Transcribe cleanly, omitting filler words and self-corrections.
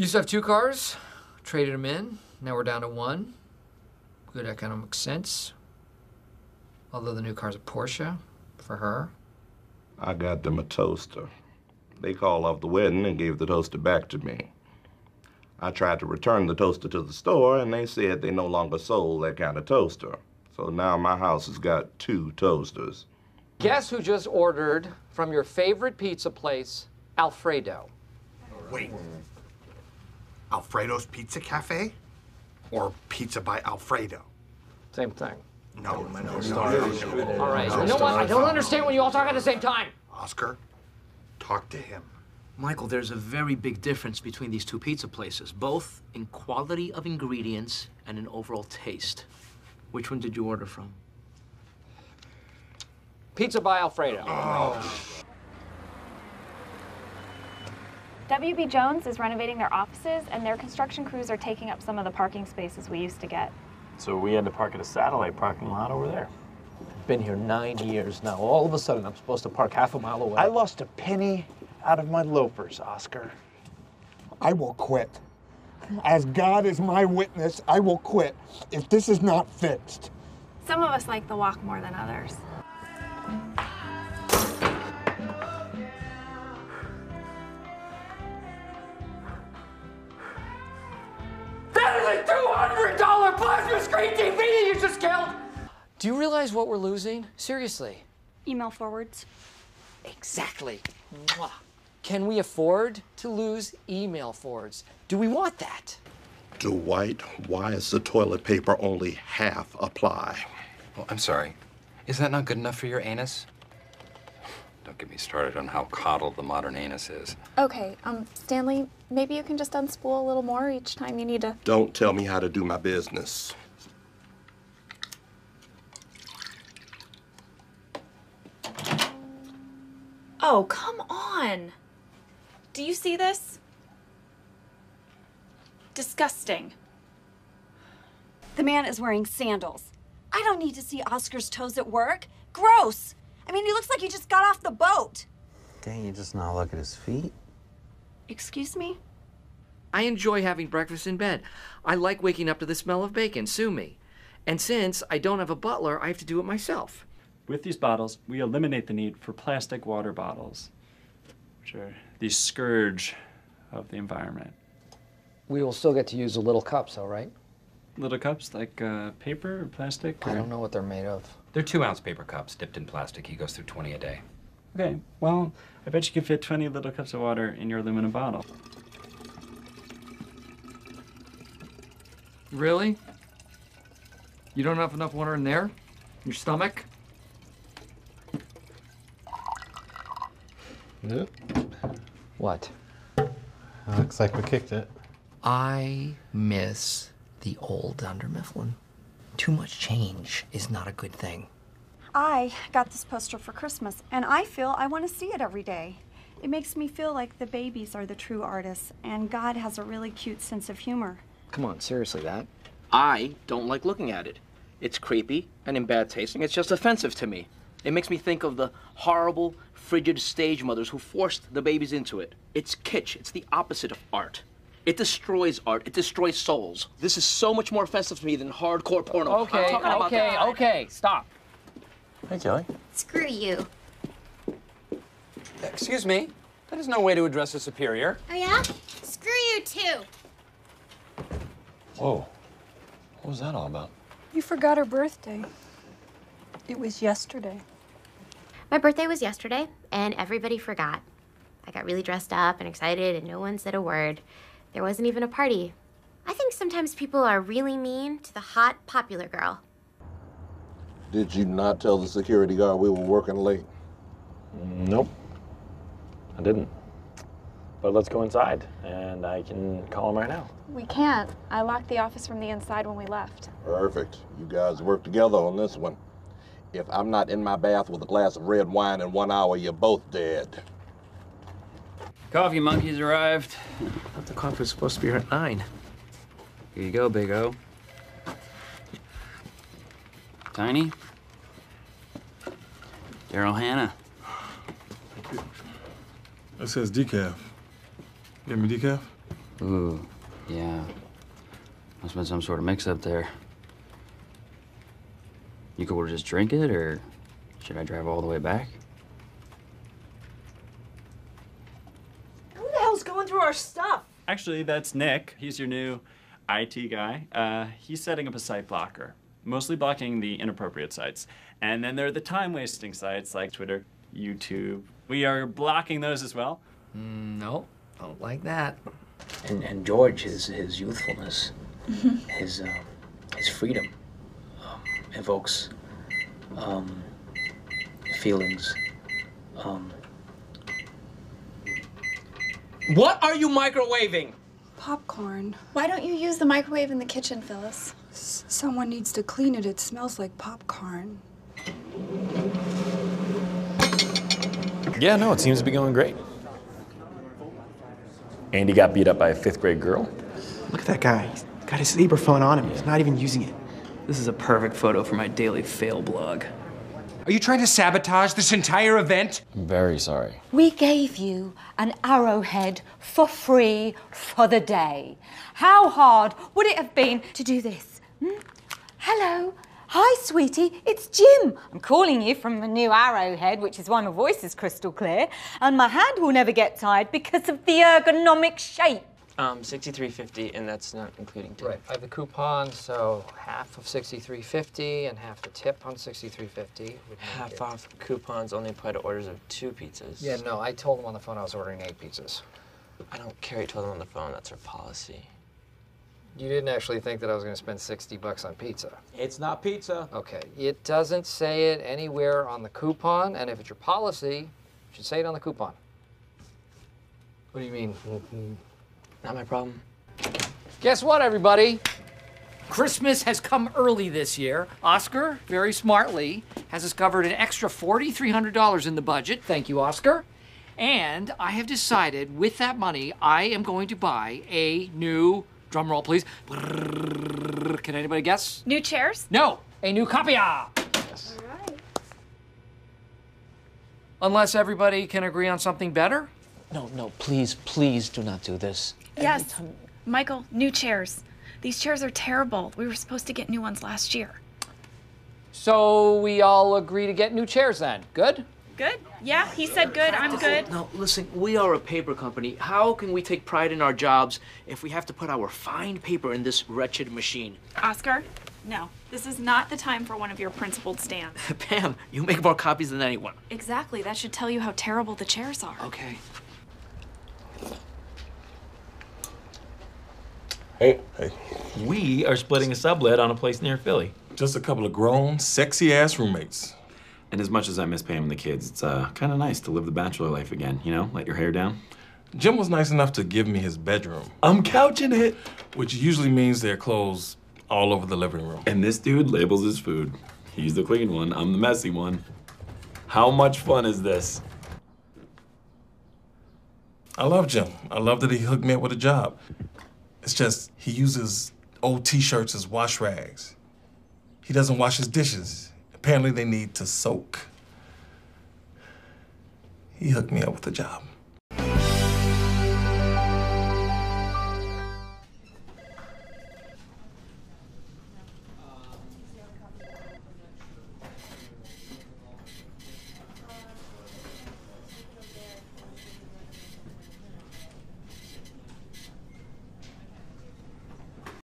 Used to have 2 cars, traded them in. Now we're down to 1. Good economic sense. Although the new car's a Porsche for her. I got them a toaster. They called off the wedding and gave the toaster back to me. I tried to return the toaster to the store, and they said they no longer sold that kind of toaster. So now my house has got 2 toasters. Guess who just ordered from your favorite pizza place, Alfredo? Wait. Alfredo's Pizza Cafe? Or Pizza by Alfredo? Same thing. No. All right. You know what? I don't understand when you all talk at the same time. Oscar, talk to him. Michael, there's a very big difference between these 2 pizza places, both in quality of ingredients and in overall taste. Which one did you order from? Pizza by Alfredo. Oh. W.B. Jones is renovating their offices, and their construction crews are taking up some of the parking spaces we used to get. So we had to park at a satellite parking lot over there. Been here 9 years now. All of a sudden, I'm supposed to park half a mile away. I lost a penny out of my loafers, Oscar. I will quit. As God is my witness, I will quit if this is not fixed. Some of us like the walk more than others. $200 plasma screen TV that you just killed! Do you realize what we're losing? Seriously. Email forwards. Exactly. Mwah. Can we afford to lose email forwards? Do we want that? Dwight, why is the toilet paper only half apply? Well, I'm sorry. Is that not good enough for your anus? Don't get me started on how coddled the modern anus is. Okay, Stanley, maybe you can just unspool a little more each time you need to... Don't tell me how to do my business. Oh, come on. Do you see this? Disgusting. The man is wearing sandals. I don't need to see Oscar's toes at work. Gross. I mean, he looks like he just got off the boat. Dang, you just not look at his feet. Excuse me? I enjoy having breakfast in bed. I like waking up to the smell of bacon. Sue me. And since I don't have a butler, I have to do it myself. With these bottles, we eliminate the need for plastic water bottles, which are the scourge of the environment. We will still get to use the little cups, though, right? Little cups, like paper or plastic? Or... I don't know what they're made of. They're 2-ounce paper cups dipped in plastic. He goes through 20 a day. Okay, well, I bet you can fit 20 little cups of water in your aluminum bottle. Really? You don't have enough water in there? Your stomach? No. What? Looks like we kicked it. I miss the old Dunder Mifflin. Too much change is not a good thing. I got this poster for Christmas, and I feel I want to see it every day. It makes me feel like the babies are the true artists, and God has a really cute sense of humor. Come on, seriously, that? I don't like looking at it. It's creepy and in bad tasting. It's just offensive to me. It makes me think of the horrible, frigid stage mothers who forced the babies into it. It's kitsch. It's the opposite of art. It destroys art. It destroys souls. This is so much more offensive to me than hardcore porno. Okay, stop. Hey, Kelly. Screw you. Excuse me. That is no way to address a superior. Oh, yeah? Screw you, too. Whoa. What was that all about? You forgot her birthday. It was yesterday. My birthday was yesterday, and everybody forgot. I got really dressed up and excited, and no one said a word. There wasn't even a party. I think sometimes people are really mean to the hot, popular girl. Did you not tell the security guard we were working late? Nope, I didn't. But let's go inside, and I can call him right now. We can't. I locked the office from the inside when we left. Perfect. You guys work together on this one. If I'm not in my bath with a glass of red wine in 1 hour, you're both dead. Coffee monkeys arrived. I thought the coffee was supposed to be here at 9. Here you go, Big O. Tiny. Daryl Hannah. That says decaf. Give me decaf? Ooh, yeah. Must have been some sort of mix-up there. You could just drink it, or should I drive all the way back? Who the hell's going through our stuff? Actually, that's Nick. He's your new IT guy. He's setting up a site blocker, mostly blocking the inappropriate sites. And then there are the time-wasting sites like Twitter, YouTube. We are blocking those as well. No, don't like that. And George, his youthfulness, his freedom, evokes feelings. What are you microwaving? Popcorn. Why don't you use the microwave in the kitchen, Phyllis? Someone needs to clean it. It smells like popcorn. Yeah, no, it seems to be going great. Andy got beat up by a 5th grade girl. Look at that guy. He's got his Libra phone on him. He's not even using it. This is a perfect photo for my daily fail blog. Are you trying to sabotage this entire event? I'm very sorry. We gave you an arrowhead for free for the day. How hard would it have been to do this? Hmm? Hello. Hi, sweetie, it's Jim. I'm calling you from the new Arrowhead, which is why my voice is crystal clear, and my hand will never get tired because of the ergonomic shape. $63.50, and that's not including tip. Right, I have the coupon, so half of $63.50 and half the tip on $63.50. Half off coupons only apply to orders of 2 pizzas. Yeah, no, I told them on the phone I was ordering 8 pizzas. I don't care, you told them on the phone, that's our policy. You didn't actually think that I was going to spend $60 on pizza. It's not pizza. Okay. It doesn't say it anywhere on the coupon, and if it's your policy, you should say it on the coupon. What do you mean? Mm-hmm. Not my problem. Guess what, everybody? Christmas has come early this year. Oscar, very smartly, has discovered an extra $4,300 in the budget. Thank you, Oscar. And I have decided, with that money, I am going to buy a new... drum roll, please. Can anybody guess? New chairs? No, a new copia. Yes. All right. Unless everybody can agree on something better? No, no, please, please do not do this. Yes, Michael, new chairs. These chairs are terrible. We were supposed to get new ones last year. So we all agree to get new chairs then, good? Good? Yeah, he said good, I'm good. No, listen, we are a paper company. How can we take pride in our jobs if we have to put our fine paper in this wretched machine? Oscar, no. This is not the time for one of your principled stands. Pam, you make more copies than anyone. Exactly, that should tell you how terrible the chairs are. Okay. Hey, hey. We are splitting a sublet on a place near Philly. Just a couple of grown, sexy-ass roommates. And as much as I miss Pam and the kids, it's kind of nice to live the bachelor life again, you know, let your hair down. Jim was nice enough to give me his bedroom. I'm couching it. Which usually means there are clothes all over the living room. And this dude labels his food. He's the clean one, I'm the messy one. How much fun is this? I love Jim. I love that he hooked me up with a job. It's just, he uses old t-shirts as wash rags. He doesn't wash his dishes. Apparently, they need to soak. He hooked me up with a job.